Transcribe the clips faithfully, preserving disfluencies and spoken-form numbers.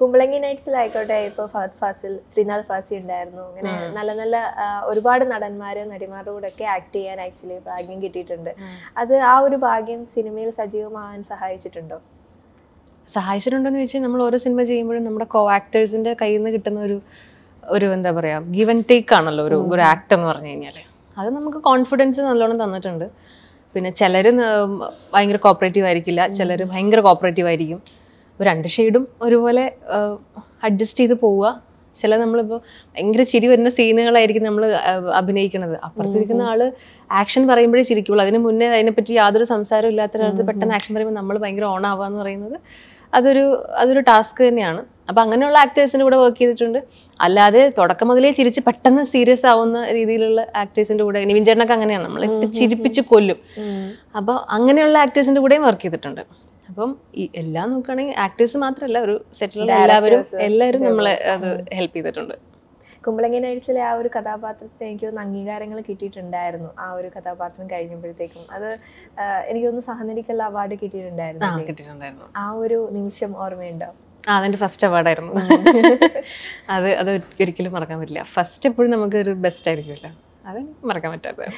കുമ്പളങ്ങി നൈറ്റ്സിലായിക്കോട്ടെ, ഇപ്പോൾ ഫഹദ് ഫാസിൽ, ശ്രീനാഥ് ഫാസി ഉണ്ടായിരുന്നു. അങ്ങനെ നല്ല നല്ല ഒരുപാട് നടന്മാര് നടിമാരുടെ കൂടെ ഒക്കെ ആക്ട് ചെയ്യാൻ ആക്ച്വലി ഭാഗ്യം കിട്ടിയിട്ടുണ്ട്. അത് ആ ഒരു ഭാഗ്യം സിനിമയിൽ സജീവമാവാൻ സഹായിച്ചിട്ടുണ്ടോ? സഹായിച്ചിട്ടുണ്ടോയെന്ന് ചോദിച്ചാൽ, നമ്മൾ ഓരോ സിനിമ ചെയ്യുമ്പോഴും നമ്മുടെ കോ ആക്ടേഴ്സിൻ്റെ കയ്യിൽ നിന്ന് കിട്ടുന്ന ഒരു ഒരു എന്താ പറയുക, ഗിവ് ആൻഡ് ടേക്ക് ആണല്ലോ ഒരു ഒരു ആക്ട് എന്ന് പറഞ്ഞു കഴിഞ്ഞാൽ. അത് നമുക്ക് കോൺഫിഡൻസ് നല്ലോണം തന്നിട്ടുണ്ട്. പിന്നെ ചിലർ ഭയങ്കര കോപ്പറേറ്റീവ് ആയിരിക്കില്ല, ചിലർ ഭയങ്കര കോപ്പറേറ്റീവ് ആയിരിക്കും. രണ്ട് ഷെയ്ഡും ഒരുപോലെ അഡ്ജസ്റ്റ് ചെയ്ത് പോവുക. ചില നമ്മളിപ്പോൾ ഭയങ്കര ചിരി വരുന്ന സീനുകളായിരിക്കും നമ്മൾ അഭിനയിക്കുന്നത്. അപ്പുറത്തിരിക്കുന്ന ആൾ ആക്ഷൻ പറയുമ്പോഴേ ചിരിക്കുള്ളൂ. അതിന് മുന്നേ അതിനെപ്പറ്റി യാതൊരു സംസാരവും ഇല്ലാത്തൊരാൾക്ക് പെട്ടെന്ന് ആക്ഷൻ പറയുമ്പോൾ നമ്മൾ ഭയങ്കര ഓൺ ആവുക എന്ന് പറയുന്നത് അതൊരു അതൊരു ടാസ്ക് തന്നെയാണ്. അപ്പം അങ്ങനെയുള്ള ആക്ടേഴ്സിൻ്റെ കൂടെ വർക്ക് ചെയ്തിട്ടുണ്ട്. അല്ലാതെ തുടക്കം മുതലേ ചിരിച്ച് പെട്ടെന്ന് സീരിയസ് ആവുന്ന രീതിയിലുള്ള ആക്ടേഴ്സിൻ്റെ കൂടെ, നിവിൻ ചേട്ടനൊക്കെ അങ്ങനെയാണ്, നമ്മൾ ചിരിപ്പിച്ച് കൊല്ലും. അപ്പോൾ അങ്ങനെയുള്ള ആക്ടേഴ്സിൻ്റെ കൂടെയും വർക്ക് ചെയ്തിട്ടുണ്ട്. അപ്പം ഈ എല്ലാം നോക്കുകയാണെങ്കിൽ ആക്ടേഴ്സ് മാത്രമല്ല, ഒരു സെറ്റിലുള്ള എല്ലാവരും എല്ലാവരും നമ്മളെ അത് ഹെൽപ്പ് ചെയ്തിട്ടുണ്ട്. കുമ്പളങ്ങി നൈറ്റ്സിലെ ആ ഒരു കഥാപാത്രത്തിന് എനിക്ക് തോന്നുന്നു അംഗീകാരങ്ങൾ കിട്ടിയിട്ടുണ്ടായിരുന്നു. ആ ഒരു കഥാപാത്രം കഴിഞ്ഞപ്പോഴത്തേക്കും അത് എനിക്ക് തോന്നുന്നു സഹനടിക്കുള്ള അവാർഡ് കിട്ടിയിട്ടുണ്ടായിരുന്നു കിട്ടിയിട്ടുണ്ടായിരുന്നു ആ ഒരു നിമിഷം ഓർമ്മയുണ്ടോ? ആ, അതെൻ്റെ ഫസ്റ്റ് അവാർഡായിരുന്നു. അത് അത് ഒരിക്കലും മറക്കാൻ പറ്റില്ല. ഫസ്റ്റ് എപ്പോഴും നമുക്കൊരു ബെസ്റ്റ് ആയിരിക്കുമല്ലോ, അത് മറക്കാൻ പറ്റാത്ത.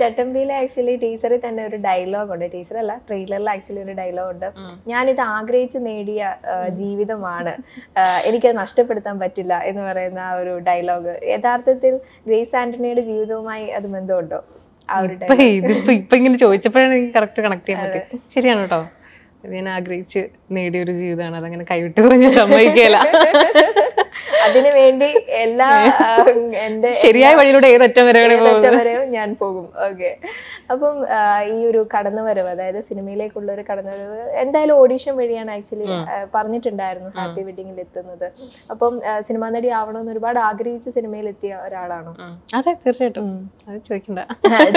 ചട്ടമ്പിയിലെ ആക്ച്വലി ടീച്ചറിൽ തന്നെ ഒരു ഡയലോഗ് ഉണ്ട്, ടീച്ചറല്ല ട്രെയിലറിൽ ആക്ച്വലി ഒരു ഡയലോഗ് ഉണ്ട്, ഞാനിത് ആഗ്രഹിച്ച് നേടിയ ജീവിതമാണ്, എനിക്കത് നഷ്ടപ്പെടുത്താൻ പറ്റില്ല എന്ന് പറയുന്ന ആ ഒരു ഡയലോഗ്. യഥാർത്ഥത്തിൽ ഗ്രേസ് ആന്റണിയുടെ ജീവിതവുമായി അത് ബന്ധമുണ്ടോ? ആ ഒരു ഇതിപ്പോ ഇപ്പൊ ഇങ്ങനെ ചോദിച്ചപ്പോഴാണ് എനിക്ക് കറക്റ്റ് കണക്ട് ചെയ്യാൻ പറ്റും. ശരിയാണ് കേട്ടോ, ഞാൻ ആഗ്രഹിച്ച് നേടിയ ഒരു ജീവിതമാണ്, അതങ്ങനെ കൈവിട്ട് കുറഞ്ഞാൽ സമ്മതിക്കില്ല. അതിനു വേണ്ടി എല്ലാ എന്റെ ശരിയായ വഴിയിലൂടെ ഏതറ്റം വരെയും ഞാൻ പോകും. ഓക്കെ, അപ്പം ഈ ഒരു കടന്നുവരവ്, അതായത് സിനിമയിലേക്കുള്ള ഒരു കടന്നുവരവ് എന്തായാലും ഓഡീഷൻ വഴിയാണ് ആക്ച്വലി പറഞ്ഞിട്ടുണ്ടായിരുന്നു ഹാപ്പി വെഡിങ്ങിൽ എത്തുന്നത്. അപ്പം സിനിമാ നടി ആവണമെന്ന് ഒരുപാട് ആഗ്രഹിച്ച് സിനിമയിൽ എത്തിയ ഒരാളാണോ? അതെ, തീർച്ചയായിട്ടും. അത് ചോദിക്കണ്ട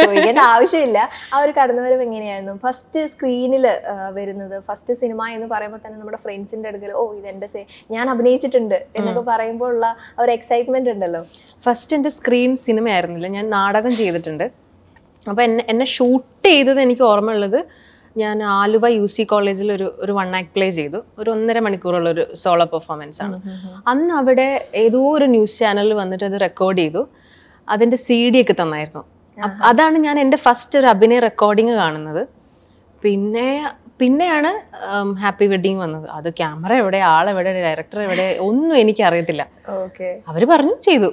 ചോദിക്കേണ്ട ആവശ്യമില്ല. ആ ഒരു കടന്നുവരവ് എങ്ങനെയായിരുന്നു? ഫസ്റ്റ് സ്ക്രീനിൽ വരുന്നത്, ഫസ്റ്റ് സിനിമ എന്ന് പറയുമ്പോൾ തന്നെ നമ്മുടെ ഫ്രണ്ട്സിന്റെ അടുക്കൽ ഓ ഇതെന്റെ ഞാൻ അഭിനയിച്ചിട്ടുണ്ട് എന്നൊക്കെ പറയുമ്പോൾ ഉള്ള ഒരു എക്സൈറ്റ്മെന്റ് ഉണ്ടല്ലോ. ഫസ്റ്റ് എന്റെ സ്ക്രീൻ സിനിമ ആയിരുന്നില്ല, ഞാൻ നാടകം ചെയ്തിട്ടുണ്ട്. അപ്പൊ എന്നെ എന്നെ ഷൂട്ട് ചെയ്തത് എനിക്ക് ഓർമ്മയുള്ളത്, ഞാൻ ആലുവ യു സി കോളേജിൽ ഒരു ഒരു വൺ ആക്ട് പ്ലേ ചെയ്തു. ഒരു ഒന്നര മണിക്കൂറുള്ള ഒരു സോളോ പെർഫോമൻസ് ആണ്. അന്ന് അവിടെ ഏതോ ഒരു ന്യൂസ് ചാനലിൽ വന്നിട്ട് അത് റെക്കോർഡ് ചെയ്തു. അതിന്റെ സി ഡി ഒക്കെ തന്നായിരുന്നു. അതാണ് ഞാൻ എന്റെ ഫസ്റ്റ് ഒരു അഭിനയ റെക്കോർഡിങ് കാണുന്നത്. പിന്നെ പിന്നെയാണ് ഹാപ്പി വെഡിങ് വന്നത്. അത് ക്യാമറ എവിടെ, ആളെവിടെ, ഡയറക്ടർ എവിടെ, ഒന്നും എനിക്ക് അറിയത്തില്ല. ഓക്കെ, അവർ പറഞ്ഞു ചെയ്തു.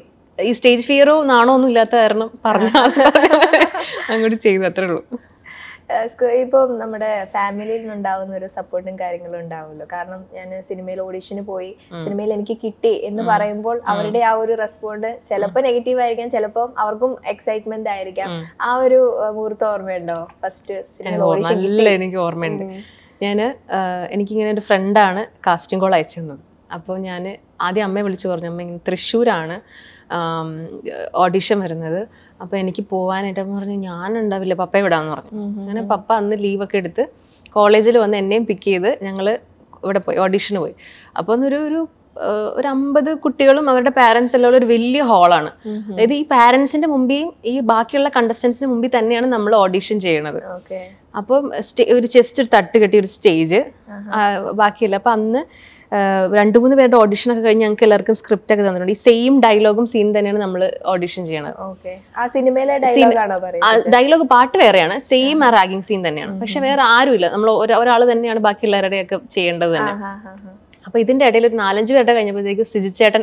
ഈ സ്റ്റേജ് ഫിയറോ നാണോ ഒന്നും ഇല്ലാത്ത കാരണം പറഞ്ഞു അങ്ങോട്ട് ചെയ്തു, അത്രേ ഉള്ളൂ. ഇപ്പം നമ്മുടെ ഫാമിലിയിൽ നിന്നുണ്ടാവുന്ന ഒരു സപ്പോർട്ടും കാര്യങ്ങളും ഉണ്ടാവുമല്ലോ. കാരണം ഞാൻ സിനിമയിൽ ഓഡീഷന് പോയി, സിനിമയിൽ എനിക്ക് കിട്ടി എന്ന് പറയുമ്പോൾ അവരുടെ ആ ഒരു റെസ്പോണ്ട് ചിലപ്പോൾ നെഗറ്റീവ് ആയിരിക്കാം, ചിലപ്പോൾ അവർക്കും എക്സൈറ്റ്മെന്റ് ആയിരിക്കാം. ആ ഒരു മുഹൂർത്തം ഓർമ്മയുണ്ടോ? ഫസ്റ്റ് നല്ല എനിക്ക് ഓർമ്മയുണ്ട്. ഞാൻ എനിക്കിങ്ങനെ ഒരു ഫ്രണ്ടാണ് കാസ്റ്റിംഗ് കോൾ അയച്ചു തന്നത്. അപ്പോൾ ഞാൻ ആദ്യം അമ്മയെ വിളിച്ചു പറഞ്ഞു, അമ്മ ഇങ്ങനെ തൃശ്ശൂരാണ് ഓഡിഷൻ വരുന്നത്, അപ്പോൾ എനിക്ക് പോകാനായിട്ട്. അമ്മ പറഞ്ഞു ഞാനുണ്ടാവില്ല, പപ്പ വിടാമെന്ന് പറഞ്ഞു. അങ്ങനെ പപ്പ അന്ന് ലീവൊക്കെ എടുത്ത് കോളേജിൽ വന്ന് എന്നെയും പിക്ക് ചെയ്ത് ഞങ്ങൾ ഇവിടെ പോയി, ഓഡിഷന് പോയി. അപ്പോൾ അന്നൊരു ഒരു ഒരു അമ്പത് കുട്ടികളും അവരുടെ പാരൻസ് എല്ലാം ഉള്ള ഒരു വലിയ ഹാളാണ്. അതായത് ഈ പാരൻസിന്റെ മുമ്പിൽ ഈ ബാക്കിയുള്ള കണ്ടസ്റ്റൻസിന് മുമ്പിൽ തന്നെയാണ് നമ്മൾ ഓഡിഷൻ ചെയ്യണത്. അപ്പം ഒരു ചെസ്റ്റ് ഒരു തട്ട് കെട്ടി ഒരു സ്റ്റേജ്, ബാക്കിയല്ല. അപ്പം അന്ന് രണ്ടു മൂന്ന് പേരുടെ ഓഡിഷനൊക്കെ കഴിഞ്ഞ് ഞങ്ങൾക്ക് എല്ലാവർക്കും സ്ക്രിപ്റ്റ് ഒക്കെ തന്നിട്ടുണ്ട്. ഈ സെയിം ഡയലോഗും സീൻ തന്നെയാണ് നമ്മൾ ഓഡിഷൻ ചെയ്യണത്. ഡയലോഗ് പാട്ട് വേറെയാണ്, സെയിം ആ റാഗിങ് സീൻ തന്നെയാണ്. പക്ഷെ വേറെ ആരുമില്ല, നമ്മൾ ഒരാൾ തന്നെയാണ് ബാക്കി എല്ലാവരുടെയൊക്കെ ചെയ്യേണ്ടത് തന്നെ. അപ്പൊ ഇതിന്റെ ഇടയിൽ ഒരു നാലഞ്ച് പേരുടെ കഴിഞ്ഞപ്പോഴത്തേക്കും സിജിച്ചേട്ടൻ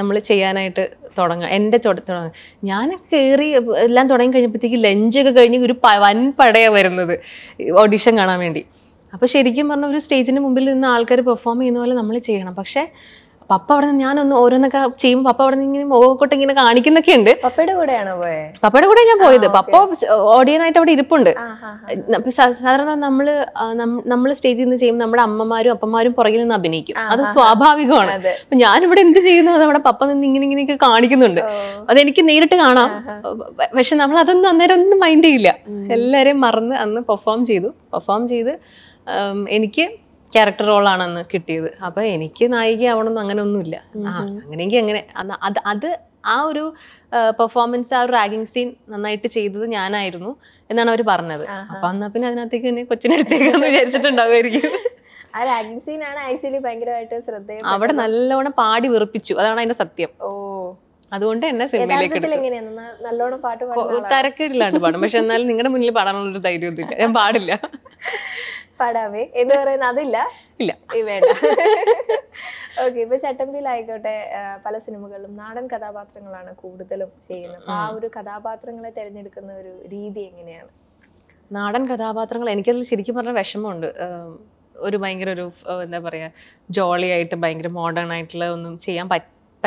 നമ്മൾ ചെയ്യാനായിട്ട് തുടങ്ങുക, എൻ്റെ തുടങ്ങുക. ഞാൻ കയറി എല്ലാം തുടങ്ങി കഴിഞ്ഞപ്പോഴത്തേക്ക് ലഞ്ചൊക്കെ കഴിഞ്ഞ് ഒരു വൻ പടയാണ് വരുന്നത് ഓഡിഷൻ കാണാൻ വേണ്ടി. അപ്പോൾ ശരിക്കും പറഞ്ഞാൽ ഒരു സ്റ്റേജിന് മുമ്പിൽ നിന്ന് ആൾക്കാർ പെർഫോം ചെയ്യുന്ന പോലെ നമ്മൾ ചെയ്യണം. പക്ഷേ Papa and Yana or Naka Chim, Papa and Mokotanaka Anikin the Kind. Papa would have boy. Papa would have boy, the Papa ordinate of Ripunda. Sarana number stays in the same number, Amma Mario, Apamari, Porgil and Abiniki. Other Swaba we gone. Yan would in the same number, Papa and Ninkin Karnikin. Then you can eat a Kana. Veshan Amladan, there in the mind dealer. Hellere Marna and the perform Jidu, perform Jidu. Eniki. Character role on the kitty. Apa any kin, I gave on Nanganula. Ah, other our performance our ragging scene, the night to cheat the Yana, I don't know, and another partner. Upon the pin, I think any question. I ragging scene and I actually pancreatitis. I would alone a party were pitch, other than a satyam. Oh. I don't know. I don't know. I don't know. I don't know. I don't know. I don't know. Padaway. Is there nothing? No. Okay. But Chattampi like that, pala cinema galum, Nadan kathapathrangalana kooduthilum cheyyunnu. Aa oru kathapathrangale therennedukkunna oru reethi enganeyanu? Nadan kathapathrangal enikku serikkum parna vishamundu. Oru bhayangara oru endha paraya jolly aayittu bhayangara modern aayittulla onnum cheyyan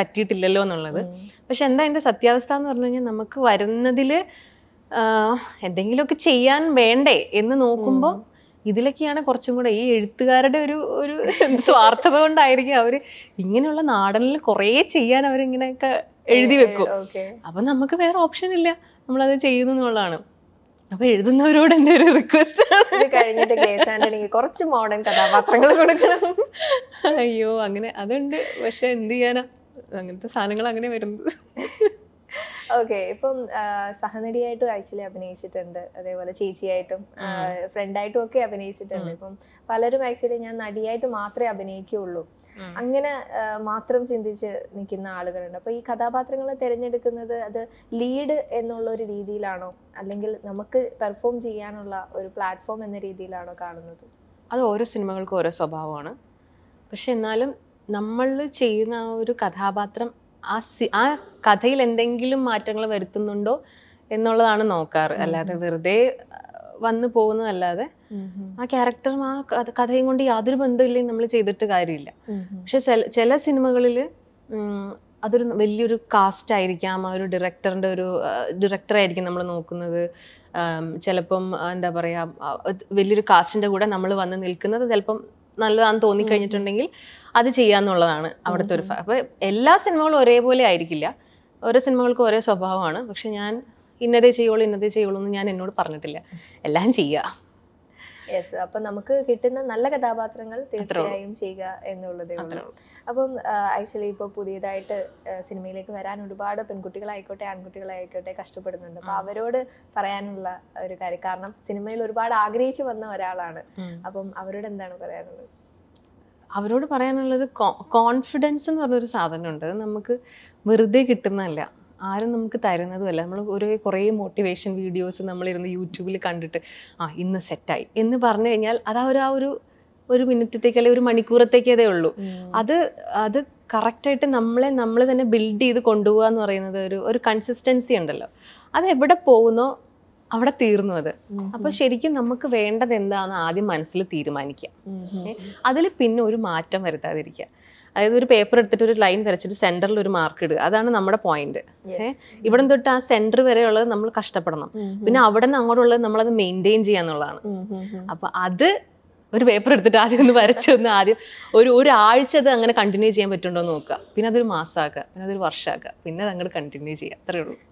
pattitillalo ennullathu. Pakshe endha indha satyavastha ennu parnayna namakku varunnathile endengilokku cheyyan vende ennu nokumbo ഇതിലൊക്കെയാണ് കുറച്ചും കൂടി ഈ എഴുത്തുകാരുടെ ഒരു ഒരു സ്വാർത്ഥത കൊണ്ടായിരിക്കും അവർ ഇങ്ങനെയുള്ള നാടനിൽ കുറേ ചെയ്യാൻ അവർ ഇങ്ങനെയൊക്കെ എഴുതി വെക്കും. അപ്പോൾ നമുക്ക് വേറെ ഓപ്ഷൻ ഇല്ല. നമ്മൾ അത് ചെയ്യുന്നു എന്നുള്ളതാണ്. അപ്പോൾ എഴുതുന്നവരോട് എൻ്റെ ഒരു റിക്വസ്റ്റ് ആണ്. ഇത് കഴിഞ്ഞിട്ട് ഗ്രേസ് ആന്റണിക്ക് കുറച്ച് മോഡേൺ കഥാപാത്രങ്ങൾ കൊടുക്കണം. അയ്യോ അങ്ങനെ അതുണ്ട്. പക്ഷേ എന്ത് ചെയ്യാനാ? അങ്ങനത്തെ സാധനങ്ങൾ അങ്ങനെ വരുന്നത്. Okay, so I have actually abinated and they were a cheesy item. Friend I took abinated and Palatum actually Nadia to Matre abinaculo. Angana Matrams in this Nikina Algaranda. Kadapatranga Terenadakana, the lead in Olori Ridilano, a lingal Namaka perform Gianola or platform in the Ridilano Cardano. Other or a cinema chorus of Bavana. Pashinalum Namal China to Kadhabatram. I കഥയിൽ എന്തെങ്കിലും മാറ്റങ്ങൾ വരുത്തുന്നുണ്ടോ എന്നുള്ളതാണ് നോക്കാറ് അല്ലാതെ വെറുതെ വന്നു പോകുന്നതല്ലാതെ ആ ക്യാരക്ടറും ആ കഥയും കൊണ്ട് യാതൊരു ബന്ധമില്ല നമ്മൾ ചെയ്തിട്ട് കാര്യമില്ല പക്ഷേ ചില സിനിമകളിൽ അതൊരു വലിയൊരു കാസ്റ്റ് ആയിരിക്കാം ആ ഒരു ഡയറക്ടറിന്റെ ഒരു ഡയറക്ടറെ ആയിരിക്കും നമ്മൾ നോക്കുന്നത് ചിലപ്പം എന്താ പറയാ വലിയൊരു കാസ്റ്റിന്റെ കൂടെ നമ്മൾ വന്ന് നിൽക്കുന്നത് ചിലപ്പം നല്ലതാണെന്ന് തോന്നി കഴിഞ്ഞിട്ടുണ്ടെങ്കിൽ അത് ചെയ്യാന്നുള്ളതാണ് അവിടുത്തെ ഒരു അപ്പോൾ എല്ലാ സിനിമകളും ഒരേപോലെ ആയിരിക്കില്ല ഓരോ സിനിമകൾക്കും ഒരേ സ്വഭാവമാണ് പക്ഷെ ഞാൻ ഇന്നതേ ചെയ്യുള്ളൂ ഇന്നതേ ചെയ്യുള്ളൂ എന്ന് ഞാൻ എന്നോട് പറഞ്ഞിട്ടില്ല എല്ലാം ചെയ്യുക യെസ് അപ്പോൾ നമുക്ക് കിട്ടുന്ന നല്ല കഥാപാത്രങ്ങൾ തീർച്ചയായും ചെയ്യുക എന്നുള്ളതേ ഉള്ളൂ അപ്പം ആക്ച്വലി ഇപ്പോൾ പുതിയതായിട്ട് സിനിമയിലേക്ക് വരാൻ ഒരുപാട് പെൺകുട്ടികളായിക്കോട്ടെ ആൺകുട്ടികളായിക്കോട്ടെ കഷ്ടപ്പെടുന്നുണ്ട് അപ്പോൾ അവരോട് പറയാനുള്ള ഒരു കാര്യം കാരണം സിനിമയിൽ ഒരുപാട് ആഗ്രഹിച്ചു വന്ന ഒരാളാണ് അപ്പം അവരോട് എന്താണ് പറയാനുള്ളത് അവരോട് പറയാനുള്ളത് കോൺഫിഡൻസ് എന്ന് പറഞ്ഞൊരു സാധനമുണ്ട് നമുക്ക് വെറുതെ കിട്ടുന്നതല്ല ആരും നമുക്ക് തരുന്നതുമല്ല നമ്മൾ ഒരേ കുറേ മോട്ടിവേഷൻ വീഡിയോസ് നമ്മളിരുന്ന് യൂട്യൂബിൽ കണ്ടിട്ട് ആ ഇന്ന് സെറ്റായി എന്ന് പറഞ്ഞു കഴിഞ്ഞാൽ അത് ആ ഒരു ഒരു മിനിറ്റത്തേക്ക് അല്ലെങ്കിൽ ഒരു മണിക്കൂറത്തേക്കേ ഉള്ളൂ അത് അത് കറക്റ്റായിട്ട് നമ്മളെ നമ്മൾ തന്നെ ബിൽഡ് ചെയ്ത് കൊണ്ടുപോകുക എന്ന് പറയുന്നത് ഒരു ഒരു കൺസിസ്റ്റൻസി ഉണ്ടല്ലോ അത് എവിടെ പോകുന്നോ അവിടെ തീർന്നു അത് അപ്പോൾ ശരിക്കും നമുക്ക് വേണ്ടത് എന്താണെന്ന് ആദ്യം മനസ്സിൽ തീരുമാനിക്കുക അതിൽ പിന്നെ ഒരു മാറ്റം വരുത്താതിരിക്കുക അതായത് ഒരു പേപ്പർ എടുത്തിട്ട് ഒരു ലൈൻ വരച്ചിട്ട് സെന്ററിൽ ഒരു മാർക്ക് ഇടുക അതാണ് നമ്മുടെ പോയിന്റ് ഇവിടെ തൊട്ട് ആ സെന്റർ വരെയുള്ളത് നമ്മൾ കഷ്ടപ്പെടണം പിന്നെ അവിടെ നിന്ന് അങ്ങോട്ടുള്ളത് നമ്മളത് മെയിൻറ്റെയിൻ ചെയ്യുക എന്നുള്ളതാണ് അപ്പം അത് ഒരു പേപ്പർ എടുത്തിട്ട് ആദ്യം ഒന്ന് വരച്ചു ഒന്ന് ആദ്യം ഒരു ഒരാഴ്ച അത് അങ്ങനെ കണ്ടിന്യൂ ചെയ്യാൻ പറ്റുന്നുണ്ടോ എന്ന് നോക്കുക പിന്നെ അതൊരു മാസമാക്കുക പിന്നെ അതൊരു വർഷമാക്കുക പിന്നെ അത് അങ്ങോട്ട് കണ്ടിന്യൂ ചെയ്യുക അത്രയേ ഉള്ളൂ